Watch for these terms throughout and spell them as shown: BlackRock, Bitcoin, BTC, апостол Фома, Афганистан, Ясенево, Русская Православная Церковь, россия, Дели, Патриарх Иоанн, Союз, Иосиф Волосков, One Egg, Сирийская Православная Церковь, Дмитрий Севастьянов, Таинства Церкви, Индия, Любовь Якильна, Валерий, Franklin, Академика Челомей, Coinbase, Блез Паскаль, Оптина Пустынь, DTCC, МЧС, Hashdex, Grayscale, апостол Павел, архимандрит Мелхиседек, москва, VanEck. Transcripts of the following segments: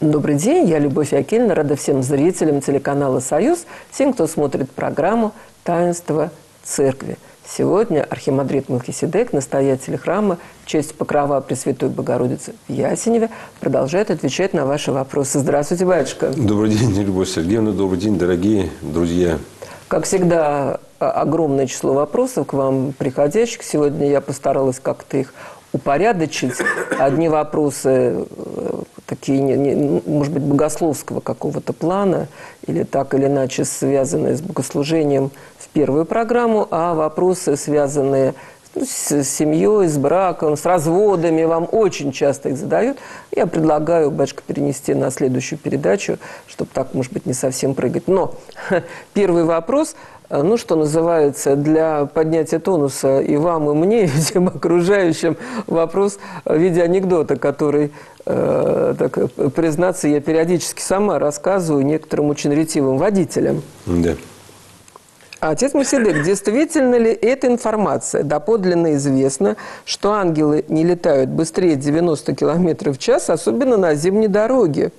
Добрый день, я Любовь Якильна, рада всем зрителям телеканала «Союз», всем, кто смотрит программу «Таинства Церкви». Сегодня архимандрит Мелхиседек, настоятель храма в честь покрова Пресвятой Богородицы в Ясеневе, продолжает отвечать на ваши вопросы. Здравствуйте, батюшка. Добрый день, Любовь Сергеевна, добрый день, дорогие друзья. Как всегда, огромное число вопросов к вам приходящих. Сегодня я постаралась как-то их упорядочить. Одни вопросы такие, может быть, богословского какого-то плана, или так или иначе связанные с богослужением в первую программу, а вопросы, связанные с семьей, с браком, с разводами, вам очень часто их задают. Я предлагаю, батюшка, перенести на следующую передачу, чтобы так, может быть, не совсем прыгать. Но первый вопрос, ну, что называется, для поднятия тонуса и вам, и мне, и всем окружающим, вопрос в виде анекдота, который, так, признаться, я периодически сама рассказываю некоторым очень ретивым водителям. Да. Отец Мелхиседек, действительно ли эта информация? Доподлинно известно, что ангелы не летают быстрее 90 км в час, особенно на зимней дороге.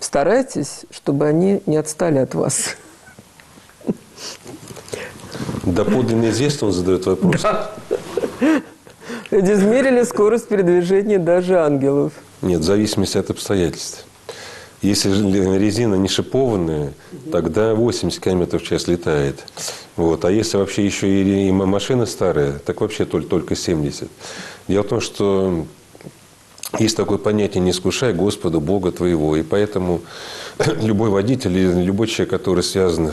Старайтесь, чтобы они не отстали от вас. Доподлинно известно, он задает вопрос. Да. Ведь измерили скорость передвижения даже ангелов. Нет, в зависимости от обстоятельств. Если резина не шипованная, тогда 80 км в час летает. Вот. А если вообще еще и машина старая, так вообще только 70. Дело в том, что есть такое понятие «не искушай Господа, Бога твоего». И поэтому любой водитель, любой человек, который связан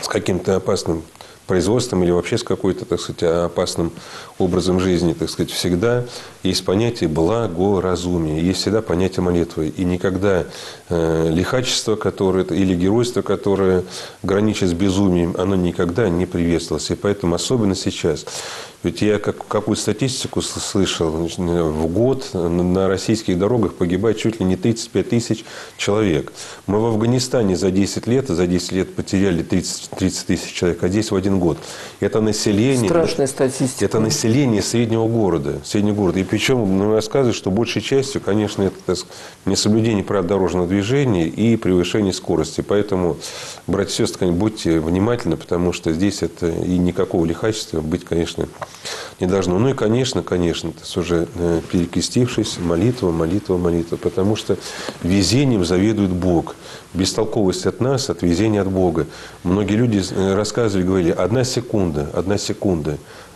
с каким-то опасным производством или вообще с какой-то, так сказать, опасным образом жизни, так сказать, всегда есть понятие благоразумия, есть всегда понятие молитвы. И никогда лихачество, которое, или геройство, которое граничит с безумием, оно никогда не приветствовалось. И поэтому особенно сейчас. Ведь я какую статистику слышал, в год на российских дорогах погибает чуть ли не 35 тысяч человек. Мы в Афганистане за 10 лет потеряли 30 тысяч человек, а здесь в один год. Это население... Страшная статистика. Это население среднего города. И причем мы рассказывают, что большей частью, конечно, это, так сказать, несоблюдение правил дорожного движения и превышение скорости. Поэтому, братья и сестры, будьте внимательны, потому что здесь это и никакого лихачества быть, конечно, не должно. Ну и, конечно, это уже перекрестившись, молитва. Потому что везением заведует Бог. Бестолковость от нас, от везения от Бога. Многие люди рассказывали, говорили, одна секунда.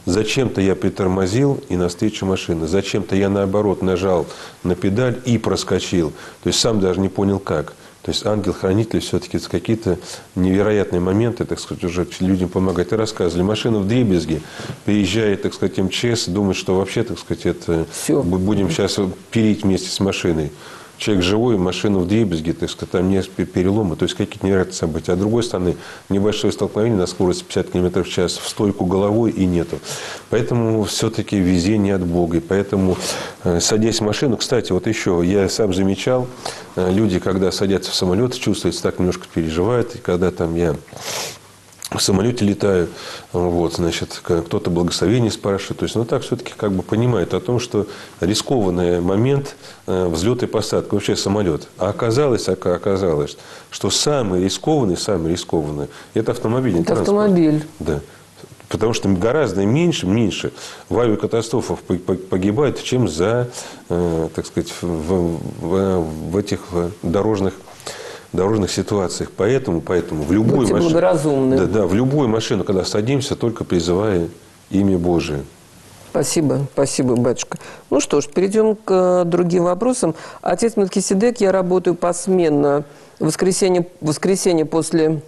Зачем-то я притормозил и навстречу машины. Зачем-то я, наоборот, нажал на педаль и проскочил. То есть сам даже не понял, как. То есть ангел-хранитель все-таки какие-то невероятные моменты, так сказать, уже людям помогает. И рассказывали, машина вдребезги, приезжает, так сказать, МЧС, думает, что вообще, так сказать, это все. Будем сейчас пилить вместе с машиной. Человек живой, машина вдребезги, так сказать, там нет перелома, то есть какие-то невероятные события. А с другой стороны, небольшое столкновение на скорости 50 км в час, в стойку головой и нету. Поэтому все-таки везение от Бога. И поэтому, садясь в машину, кстати, вот еще, я сам замечал, люди, когда садятся в самолет, чувствуются, так немножко переживают, и когда там я... в самолете летаю, вот, значит, кто-то благословение спрашивает. То есть, ну, так все-таки как бы понимает о том, что рискованный момент взлета и посадки, вообще самолет. А оказалось, что самый рискованный – это автомобильный транспорт. Автомобиль. Да. Потому что гораздо меньше в авиакатастрофах погибает, чем за, так сказать, в этих дорожных ситуациях. Поэтому в любую машину, в любую машину, когда садимся, только призывая имя Божие. Спасибо, батюшка. Ну что ж, перейдем к другим вопросам. Отец Мелхиседек, я работаю посменно. В воскресенье после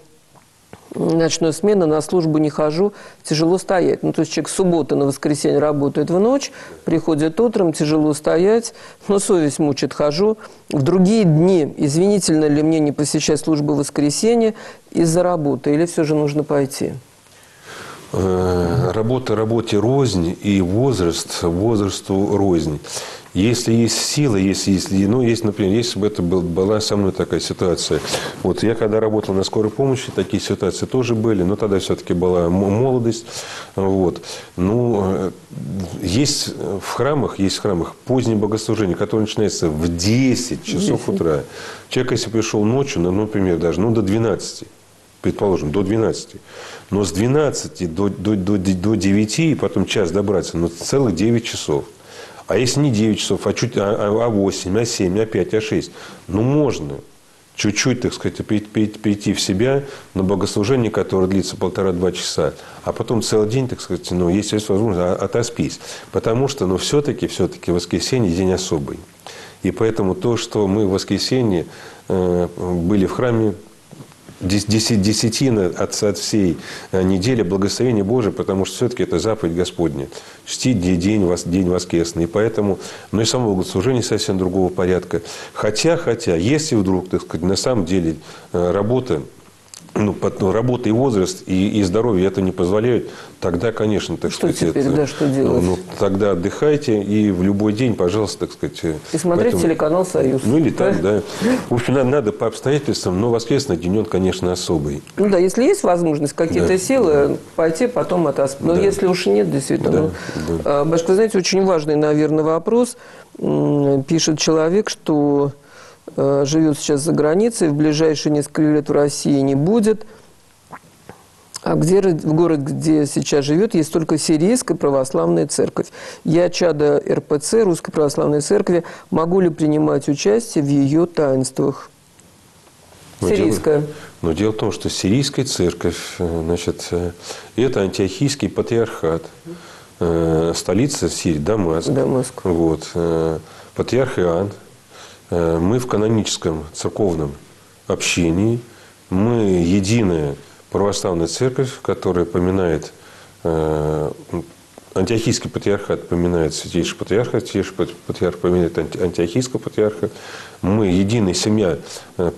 ночной смены на службу не хожу, тяжело стоять. Ну, то есть человек с субботы на воскресенье работает в ночь, приходит утром, тяжело стоять, но совесть мучит, хожу. В другие дни извинительно ли мне не посещать службу в воскресенье из-за работы, или все же нужно пойти? Работа работе рознь, и возраст возрасту рознь. Если есть сила, если, например, если бы это была со мной такая ситуация. Вот я когда работал на скорой помощи, такие ситуации тоже были, но тогда все-таки была молодость. Вот. Ну, есть в храмах позднее богослужение, которое начинается в 10 часов утра. Человек, если пришел ночью, например, даже до 12. Предположим, до 12. Но с 12 до 9, и потом час добраться, но целых 9 часов. А если не 9 часов, а 8, а 7, а 5, а 6, можно чуть-чуть, так сказать, прийти в себя на богослужение, которое длится 1,5-2 часа, а потом целый день, так сказать, если есть возможность, отоспись. Потому что, все-таки воскресенье – день особый. И поэтому то, что мы в воскресенье были в храме, десятина от всей недели благословения Божия, потому что все-таки это заповедь Господня. Чтить день воскресный. И поэтому, и само богослужение совсем другого порядка. Хотя, если вдруг, так сказать, на самом деле работа, работа и возраст, и здоровье это не позволяют, тогда, конечно, так что сказать... Теперь, что делать? Тогда отдыхайте, и в любой день, пожалуйста, так сказать... И смотреть телеканал «Союз». Или там, да. В общем, надо по обстоятельствам, но воскресный день, он, конечно, особый. Да, если есть возможность, какие-то силы, пойти потом отоспать. Но если уж нет, действительно... Башка, вы знаете, очень важный, наверное, вопрос. Пишет человек, что... живет сейчас за границей, в ближайшие несколько лет в России не будет. А в город, где сейчас живет, есть только Сирийская Православная Церковь. Я чадо РПЦ, Русской Православной Церкви. Могу ли принимать участие в ее таинствах? Сирийская. Но дело в том, что Сирийская Церковь, это Антиохийский патриархат. Столица Сирии, Дамаск. Вот. Патриарх Иоанн. Мы в каноническом церковном общении, мы единая православная церковь, которая поминает, Антиохийский патриархат поминает Святейший патриарх поминает Антиохийского патриарха. Мы единая семья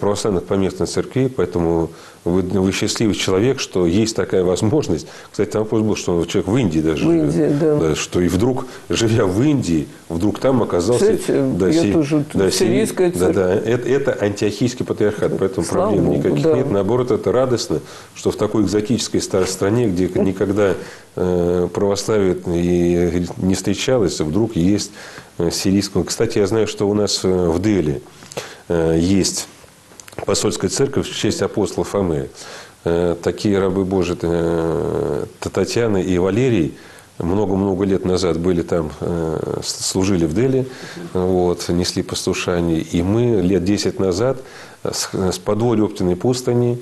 православных поместных церквей, поэтому вы счастливый человек, что есть такая возможность. Кстати, там вопрос был, что человек в Индии даже живет. Да, что и вдруг, живя в Индии, вдруг там оказался... Сирийская церковь. Это Антиохийский патриархат, поэтому проблем никаких нет. Наоборот, это радостно, что в такой экзотической стране, где никогда православие и не встречалось, вдруг есть сирийского... Кстати, я знаю, что у нас в Дели есть... Посольская церковь в честь апостола Фомы. Такие рабы Божии Татьяна и Валерий много-много лет назад были там, служили в Дели, несли послушание. И мы лет 10 назад с подворья Оптиной Пустыни,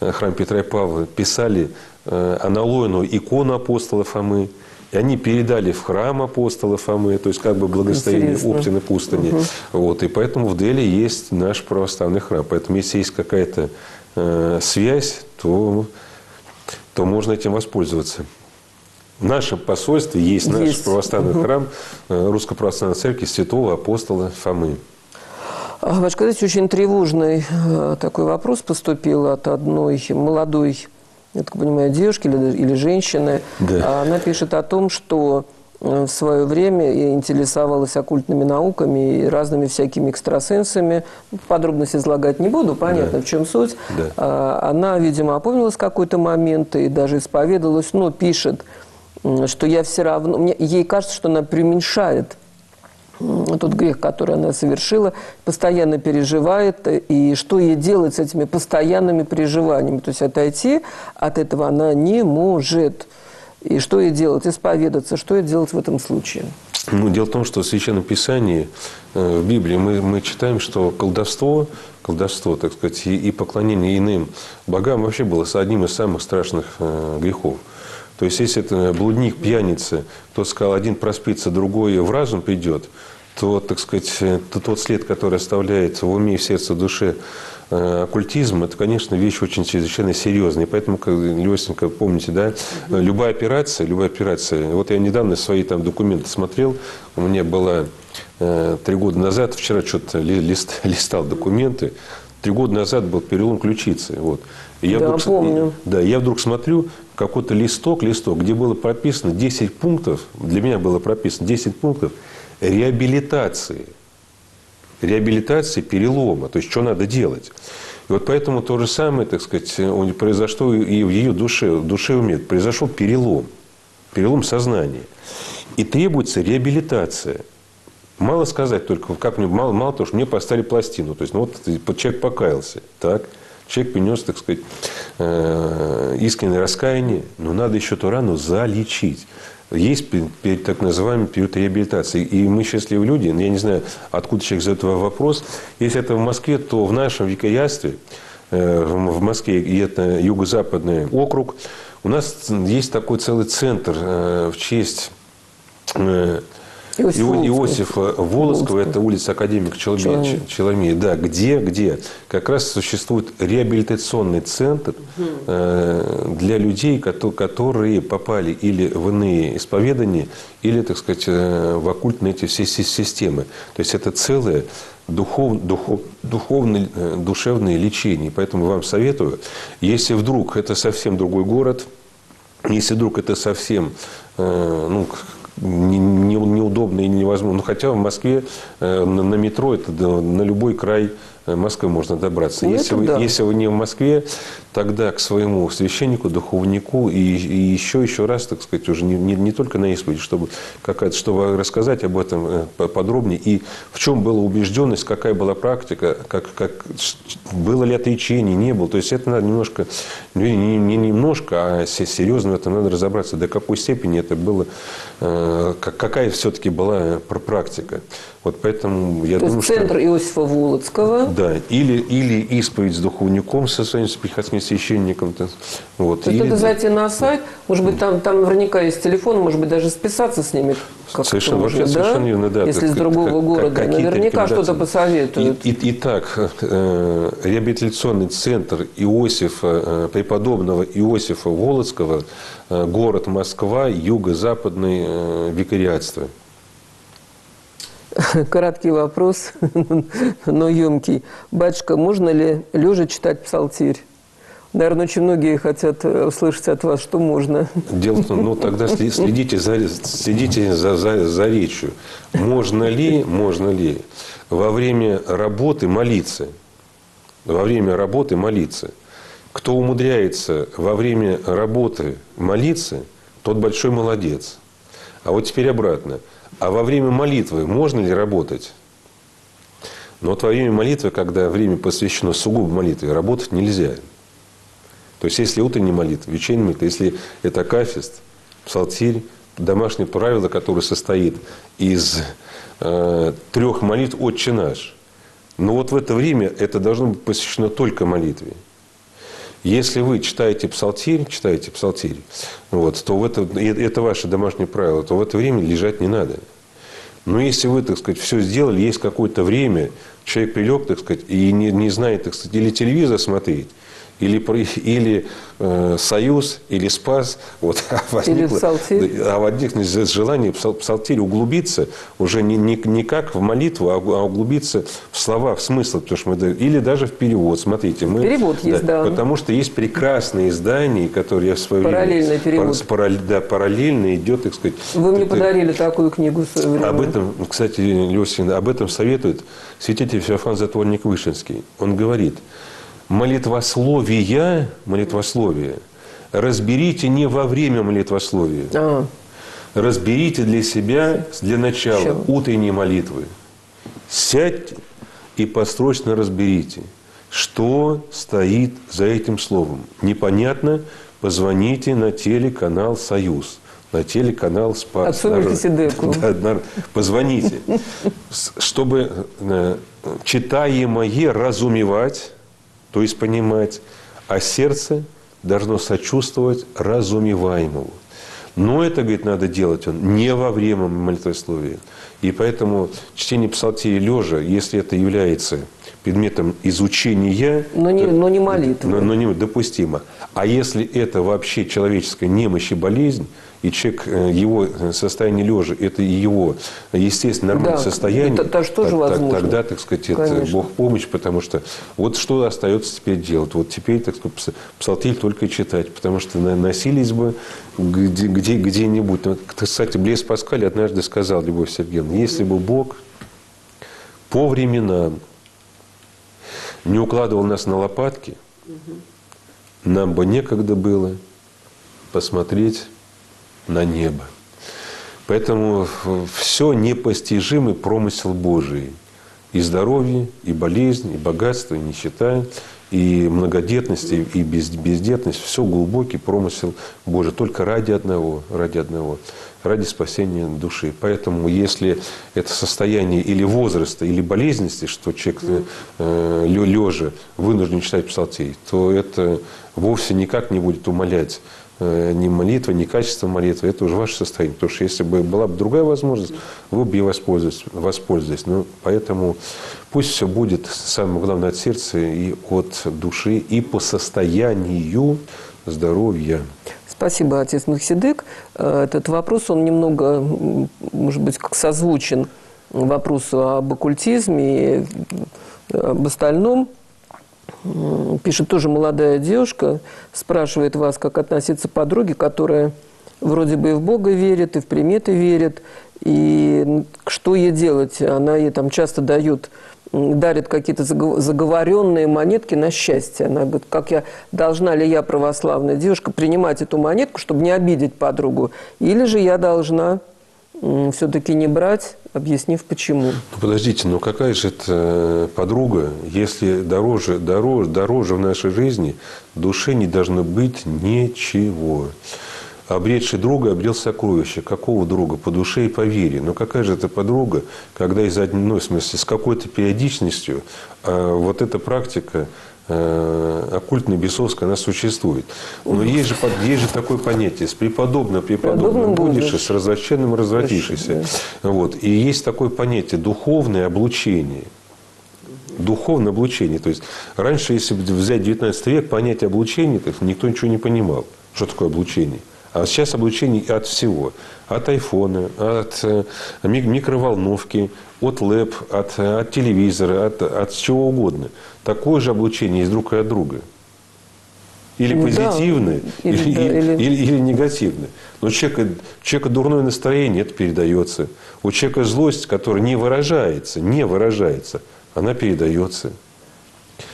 храм Петра и Павла, писали аналойную икону апостола Фомы. И они передали в храм апостола Фомы, то есть как бы благословение Оптины Пустыни. И поэтому в Дели есть наш православный храм. Поэтому если есть какая-то связь, то можно этим воспользоваться. В нашем посольстве есть наш православный храм Русской Православной Церкви святого апостола Фомы. Ваш коллег, очень тревожный такой вопрос поступил от одной молодой, я так понимаю, девушки или женщины, она пишет о том, что в свое время интересовалась оккультными науками и разными всякими экстрасенсами. Подробности излагать не буду, понятно, в чем суть. Она, видимо, опомнилась в какой-то момент и даже исповедалась, но пишет, что я все равно... Ей кажется, что она преуменьшает тот грех, который она совершила, постоянно переживает, и что ей делать с этими постоянными переживаниями? То есть отойти от этого она не может. И что ей делать? Исповедаться. Что ей делать в этом случае? Дело в том, что в Священном Писании, в Библии мы читаем, что колдовство, так сказать, и поклонение иным богам вообще было одним из самых страшных грехов. То есть, если это блудник, пьяница, кто сказал, один проспится, другой в разум придет, то, так сказать, тот след, который оставляет в уме, в сердце, в душе оккультизм, это, конечно, вещь очень чрезвычайно серьезная. И поэтому, как Лёсенька, помните, любая операция, вот я недавно свои там документы смотрел, у меня была 3 года назад, вчера что-то листал документы, 3 года назад был перелом ключицы. Я вдруг смотрю, какой-то листок, где было прописано 10 пунктов, для меня было прописано 10 пунктов реабилитации перелома, то есть что надо делать. И вот поэтому то же самое, так сказать, произошло и в ее душе, в душе уме. Произошел перелом сознания. И требуется реабилитация. Мало сказать только, как мне, мало того, что мне поставили пластину. То есть, ну вот человек покаялся, так? Человек принес, так сказать, искреннее раскаяние, но надо еще ту рану залечить. Есть так называемый период реабилитации. И мы счастливые люди, я не знаю, откуда человек задает вопрос. Если это в Москве, то в нашем викариатстве, в Москве, и это юго-западный округ, у нас есть такой целый центр в честь Иосифа Волоскова. Это улица Академика Челомей, да, где как раз существует реабилитационный центр для людей, которые попали или в иные исповедания, или, так сказать, в оккультные эти все системы. То есть это целое душевное лечение. Поэтому вам советую, если вдруг это совсем другой город, если вдруг это совсем, ну, неудобно и невозможно. Ну, хотя в Москве на метро, это на любой край Москвы можно добраться. Если вы не в Москве, тогда к своему священнику, духовнику и еще раз, так сказать, уже не только на исповеди, чтобы рассказать об этом подробнее и в чем была убежденность, какая была практика, было ли отречение, не было. То есть это надо не немножко, а серьезно в этом надо разобраться, до какой степени это было, какая все-таки была практика. Вот поэтому я думаю, что центр Иосифа Волоцкого. Да, или исповедь с духовником, со своим приходским священником. Вот, это зайти на сайт, может быть, там наверняка есть телефон, может быть, даже списаться с ними. Совершенно, уже, да? Совершенно верно, да. Если из другого города, наверняка что-то посоветуют. Итак, реабилитационный центр преподобного Иосифа Волоцкого, город Москва, юго-западное викариатство. Короткий вопрос, но емкий. Батюшка, можно ли лежа читать псалтирь? Наверное, очень многие хотят услышать от вас, что можно. Дело в том, ну тогда следите за речью. Можно ли во время работы молиться? Во время работы молиться. Кто умудряется во время работы молиться, тот большой молодец. А вот теперь обратно. А во время молитвы можно ли работать? Но вот во время молитвы, когда время посвящено сугубо молитве, работать нельзя. То есть, если утренняя молитва, вечерняя молитва, если это акафист, псалтирь, домашнее правило, которое состоит из 3 молитв «Отче наш». Но вот в это время это должно быть посвящено только молитве. Если вы читаете псалтирь, вот, то это ваше домашнее правило, то в это время лежать не надо. Но если вы, так сказать, все сделали, есть какое-то время, человек прилег, так сказать, и не знает, так сказать, или телевизор смотреть, или «Союз», или «Спас», вот, возникло желание в псалтирь углубиться, уже не как в молитву, а углубиться в слова, в смысл, потому что мы, или даже в перевод. Смотрите, перевод есть, да. Потому что есть прекрасные издания, которые я в свое время... Параллельный перевод. Да, параллельно идет, так сказать... Вы мне подарили такую книгу в свое время. Об этом, кстати, Лёсина, об этом советует святитель Феофан Затворник Вышенский. Он говорит... Молитвословие разберите не во время молитвословия. Разберите для себя, для начала, утренней молитвы. Сядьте и построчно разберите, что стоит за этим словом. Непонятно, позвоните на телеканал «Союз», на телеканал «Спас». Позвоните. Чтобы читаемое разумевать, то есть понимать, а сердце должно сочувствовать разумеваемому. Но это, говорит, надо делать не во время молитвословия. И поэтому чтение псалтири лежа, если это является предметом изучения, но не молитвы, допустимо. А если это вообще человеческая немощь и болезнь, и человек, его состояние лежа, это его естественно нормальное состояние, это тоже возможно. Тогда, так сказать, это Бог помощь, потому что вот что остается теперь делать, вот теперь, так сказать, псалтирь только читать, потому что носились бы где-нибудь. Кстати, Блез Паскаль однажды сказал, Любовь Сергеевна, если бы Бог по временам не укладывал нас на лопатки, нам бы некогда было посмотреть на небо. Поэтому все непостижимый промысел Божий. И здоровье, и болезнь, и богатство, и нищета, и многодетность, и бездетность. Все глубокий промысел Божий. Только ради одного. Ради спасения души. Поэтому, если это состояние или возраста, или болезненности, что человек лежа вынужден читать псалтирь, то это вовсе никак не будет умалять ни молитва, ни качество молитвы. Это уже ваше состояние. Потому что если бы была бы другая возможность, вы бы ей воспользовались. Но поэтому пусть все будет, самое главное, от сердца и от души, и по состоянию здоровья. Спасибо, отец Мелхиседек. Этот вопрос, он немного, может быть, как созвучен вопросу об оккультизме и об остальном. Пишет тоже молодая девушка, спрашивает вас, как относиться к подруге, которая вроде бы и в Бога верит, и в приметы верит, и что ей делать? Она ей там часто дарит какие-то заговоренные монетки на счастье. Она говорит, должна ли я, православная девушка, принимать эту монетку, чтобы не обидеть подругу, или же я должна все-таки не брать, объяснив почему. Ну, подождите, но какая же это подруга, если дороже в нашей жизни душе не должно быть ничего. Обретший друга обрел сокровище. Какого друга? По душе и по вере. Но какая же это подруга, когда из одной, в смысле, с какой-то периодичностью вот эта практика оккультно-бесовская, она существует. Но есть же такое понятие: с преподобным будешь, и с развращенным развратишься. Да. Вот. И есть такое понятие: духовное облучение. Духовное облучение. То есть раньше, если взять 19 век, понятие облучения, никто ничего не понимал, что такое облучение. А сейчас облучение от всего. От айфона, от микроволновки, от лэп, от телевизора, от чего угодно. Такое же облучение есть друг и от друга. Или позитивное, или негативное. Но у человека дурное настроение, это передается. У человека злость, которая не выражается, она передается.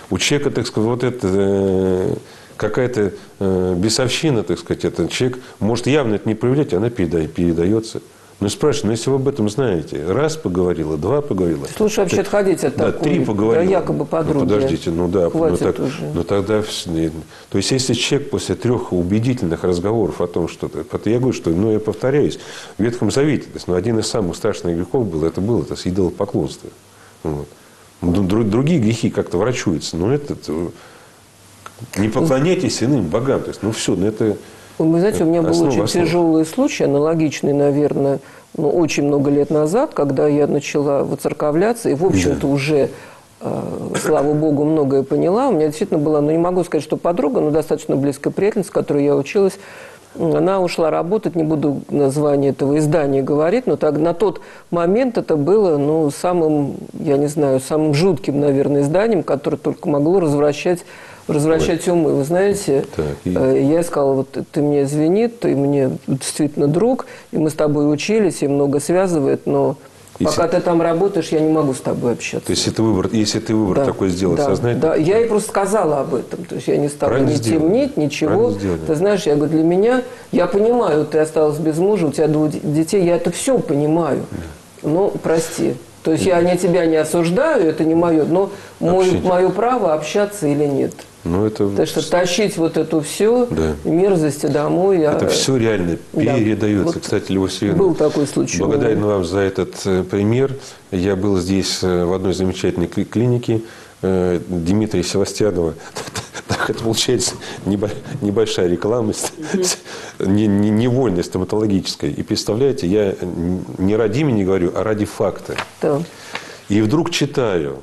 У человека, так сказать, вот это... Какая-то бесовщина, так сказать, этот человек может явно это не проявлять, она передается. Но спрашиваю, если вы об этом знаете, раз поговорила, два поговорила. Слушай, вообще отходить от такого. Да, три поговорила. Да, якобы подруги. Ну, подождите, ну да. Но тогда... То есть, если человек после 3 убедительных разговоров о том, что... Я говорю, что... Ну, я повторяюсь. В Ветхом Завете, но один из самых страшных грехов был, это было идолопоклонство. Вот. Другие грехи как-то врачуются, но этот... Не поклоняйтесь иным богам. То есть, ну, все, это... Вы знаете, у меня был очень тяжелый случай, аналогичный, наверное, очень много лет назад, когда я начала воцерковляться, и, в общем-то, уже, слава Богу, многое поняла. У меня действительно была, не могу сказать, что подруга, но достаточно близкая приятельница, с которой я училась. Она ушла работать, не буду название этого издания говорить, но так, на тот момент это было самым, я не знаю, самым жутким, наверное, изданием, которое только могло развращать умы. Вы знаете, я сказала, ты мне извини, ты мне действительно друг, и мы с тобой учились, и много связывает, но пока ты там работаешь, я не могу с тобой общаться. То есть, если ты выбор такой сделал сознательно? Да, я ей просто сказала об этом. То есть, я не стала темнить, ничего. Ты знаешь, я говорю, для меня, я понимаю, ты осталась без мужа, у тебя 2 детей, я это все понимаю, но прости. То есть, я тебя не осуждаю, это не мое, но мое право общаться или нет. Так что тащить вот эту всю мерзость домой... Это все реально передается. Да. Кстати, Любовь Сергеевна, был такой случай. Благодарен вам за этот пример. Я был здесь в одной замечательной клинике Дмитрия Севастьянова. Так это получается небольшая реклама, невольная стоматологическая. И представляете, я не ради имени говорю, а ради факта. Да. И вдруг читаю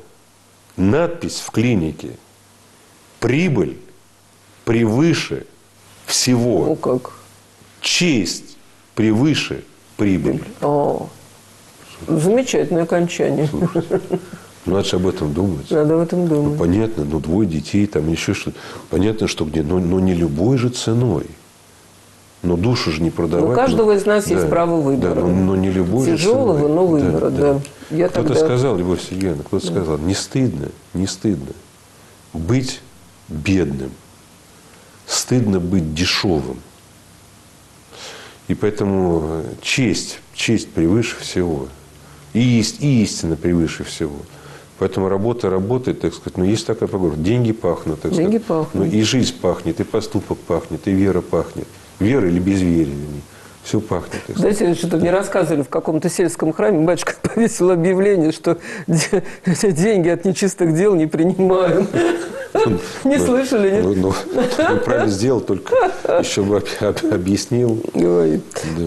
надпись в клинике: прибыль превыше всего. Честь превыше прибыли. О, замечательное окончание. Слушайте, надо же об этом думать. Надо об этом думать. Ну, понятно, ну, двое детей, там еще что-то. Понятно, что где, но не любой же ценой. Но душу же не продавать. У каждого из нас есть право выбора. Да, но не любой же ценой. Тяжелого, но выбора, да. Кто-то сказал, Любовь Сергеевна, кто-то сказал, не стыдно быть бедным. Стыдно быть дешевым. И поэтому честь превыше всего. И истина превыше всего. Поэтому работа работает, так сказать. Но есть такая поговорка. Деньги пахнут, так сказать. Деньги пахнут. Ну, и жизнь пахнет, и поступок пахнет, и вера пахнет. Вера или безверие. Все пахнет. Знаете, что-то мне рассказывали в каком-то сельском храме. Батюшка повесил объявление, что деньги от нечистых дел не принимаем. Не слышали, нет? Ну, правильно сделал, только еще бы объяснил.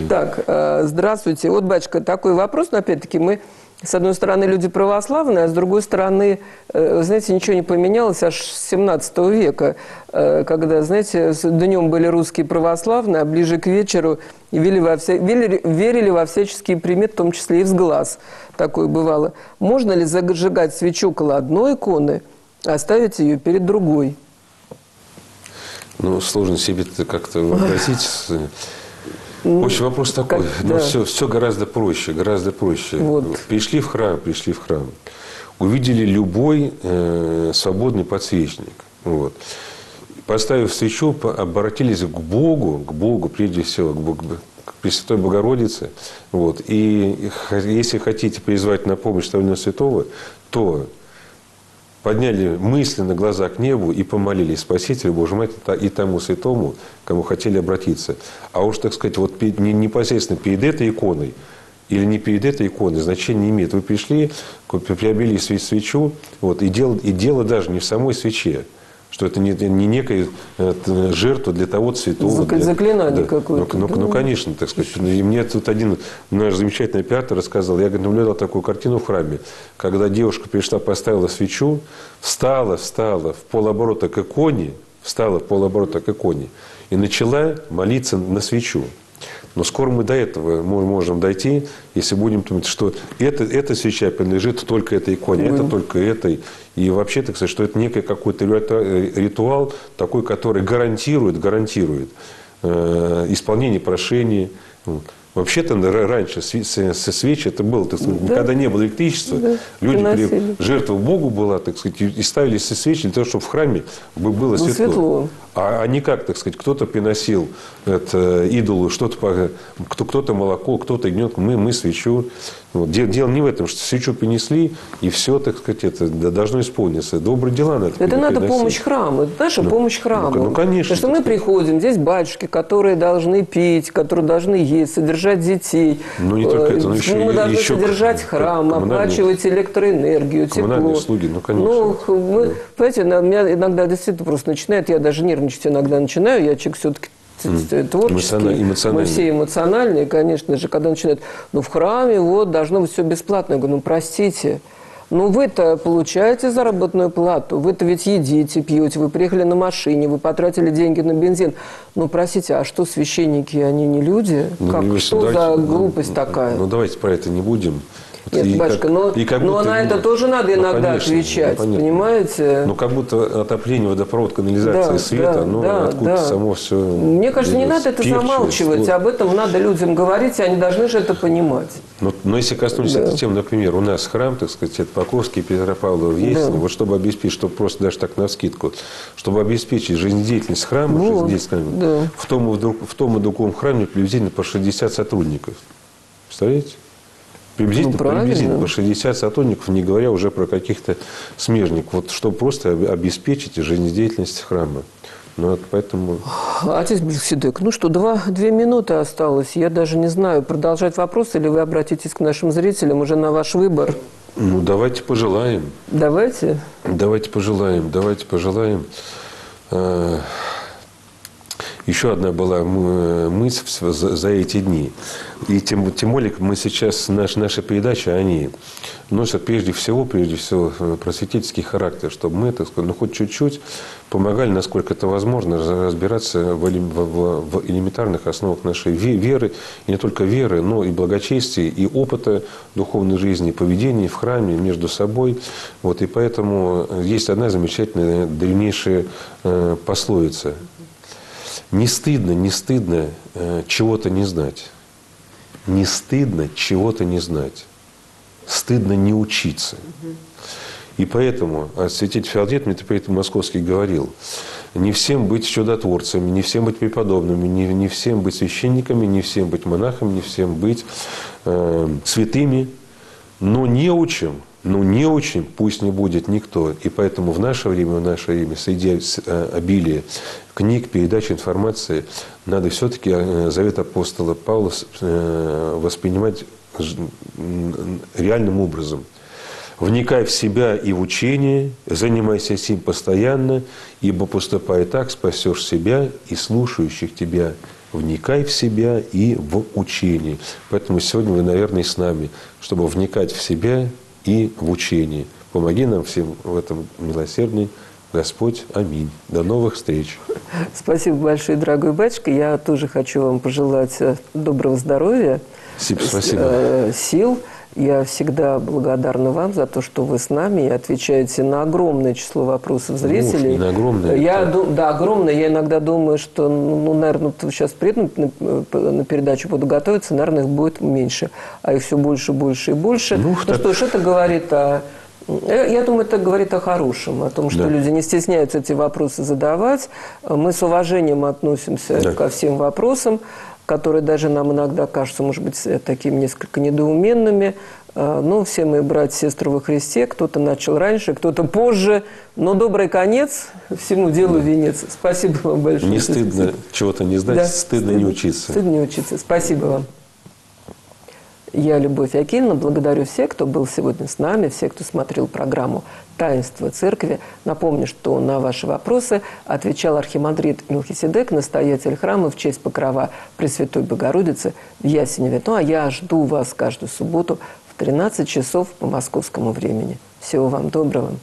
Так, здравствуйте. Вот, батюшка, такой вопрос, но опять-таки мы, с одной стороны, люди православные, а с другой стороны, знаете, ничего не поменялось аж с 17 века, когда, знаете, днем были русские православные, а ближе к вечеру верили во всяческие приметы, в том числе и взглаз. Такое бывало. Можно ли зажигать свечу около одной иконы, оставить ее перед другой? Ну, сложно себе это как-то вообразить. В общем, вопрос такой. Но все гораздо проще, гораздо проще. Вот. Пришли в храм. Увидели любой свободный подсвечник. Вот. Поставив свечу, обратились к Богу, прежде всего, к Пресвятой Богородице. Вот. И если хотите призвать на помощь Того Святого, то подняли мысленно глаза к небу и помолились Спасителю, Боже мой, и тому святому, кому хотели обратиться. А уж, так сказать, вот непосредственно перед этой иконой или не перед этой иконой значения не имеет. Вы пришли, приобрели свечу, вот, и дело даже не в самой свече, что это не некая жертва для того святого. Заклинание какое-то. Ну, конечно, так сказать. И мне тут один наш замечательный оператор рассказал, я наблюдал такую картину в храме, когда девушка пришла, поставила свечу, встала в полоборота к иконе, и начала молиться на свечу. Но скоро мы до этого можем дойти, если будем думать, что эта свеча принадлежит только этой иконе, это только этой. И вообще, так сказать, что это некий какой-то ритуал такой, который гарантирует исполнение прошения. Вообще-то раньше со свечи это было, так сказать, когда не было электричества, люди жертва Богу была, так сказать, и ставили со свечи для того, чтобы в храме было светло. А не как, так сказать, кто-то приносил идолу, кто-то молоко, кто-то ягненок, мы свечу. Вот. Дело не в этом, что свечу принесли, и все, так сказать, это должно исполниться. Добрые дела надо приносить. Это надо помощь храму, это наша помощь храму. Ну, конечно. Потому что мы приходим, здесь батюшки, которые должны пить, которые должны есть, содержать детей. Ну, не только это, но еще... Мы должны содержать храм, оплачивать электроэнергию, тепло. Коммунальные услуги, ну, конечно. Ну, понимаете, меня иногда действительно просто начинает, я даже нервничать иногда начинаю, я человек все-таки творческий, мы все эмоциональные, конечно же, когда начинают, в храме вот должно быть все бесплатно. Я говорю, простите, вы-то получаете заработную плату, вы-то ведь едите, пьете, вы приехали на машине, вы потратили деньги на бензин. Простите, а что, священники, они не люди? Что за глупость такая? Ну, давайте про это не будем. Нет, батюшка, но на это тоже надо иногда отвечать, понимаете? Ну, как будто отопление, водопровод, канализация, света, откуда-то само все... Мне кажется, не надо это замалчивать, об этом надо людям говорить, и они должны же это понимать. Но если коснуться этой темы, например, у нас храм, так сказать, это Покровский, Петра и Павла, в Ясенево, вот чтобы обеспечить, чтобы просто даже так навскидку, чтобы обеспечить жизнедеятельность храма, в том и другом храме приблизительно по 60 сотрудников. Представляете? Приблизительно по 60 сотрудников, не говоря уже про каких-то смежников, чтобы просто обеспечить жизнедеятельность храма. Поэтому... Отец Мелхиседек, 2 минуты осталось. Я даже не знаю, продолжать вопрос, или вы обратитесь к нашим зрителям уже на ваш выбор. Давайте пожелаем. Давайте? Давайте пожелаем. Еще одна была мысль за эти дни. И тем более мы сейчас, наши передачи, они носят прежде всего просветительский характер, чтобы мы, так сказать, хоть чуть-чуть помогали, насколько это возможно, разбираться в элементарных основах нашей веры, и не только веры, но и благочестия, и опыта духовной жизни, поведения в храме, между собой. Вот, и поэтому есть одна замечательная древнейшая пословица. Не стыдно чего-то не знать. Не стыдно чего-то не знать. Стыдно не учиться. И поэтому святитель Феофан митрополит Московский говорил: не всем быть чудотворцами, не всем быть преподобными, не всем быть священниками, не всем быть монахами, не всем быть святыми, но неучим пусть не будет никто. И поэтому в наше время, среди обилия книг, передач, информации, надо все-таки завет апостола Павла воспринимать реальным образом. Вникай в себя и в учение, занимайся сим постоянно, ибо поступай так, спасешь себя и слушающих тебя. Вникай в себя и в учение. Поэтому сегодня вы, наверное, с нами, чтобы вникать в себя и в учении. Помоги нам всем в этом, милосердный Господь. Аминь. До новых встреч. Спасибо большое, дорогой батюшка. Я тоже хочу вам пожелать доброго здоровья, спасибо. Сил. Я всегда благодарна вам за то, что вы с нами и отвечаете на огромное число вопросов зрителей. Ну, огромное. Да, огромное. Я иногда думаю, что, наверное, сейчас приеду на передачу, буду готовиться, наверное, их будет меньше. А их все больше, больше и больше. Ну что это говорит о... Я думаю, это говорит о хорошем, о том, что люди не стесняются эти вопросы задавать. Мы с уважением относимся ко всем вопросам, которые даже нам иногда кажутся, может быть, такими несколько недоуменными. Ну, все мы братья и сестры во Христе, кто-то начал раньше, кто-то позже. Но добрый конец, всему делу венец. Спасибо вам большое. Не стыдно чего-то не знать, стыдно не учиться. Стыдно не учиться. Спасибо вам. Я, Любовь Якильна, благодарю всех, кто был сегодня с нами, всех, кто смотрел программу «Таинства Церкви». Напомню, что на ваши вопросы отвечал архимандрит Мелхиседек, настоятель храма в честь покрова Пресвятой Богородицы в Ясеневе. Ну, а я жду вас каждую субботу в 13 часов по московскому времени. Всего вам доброго.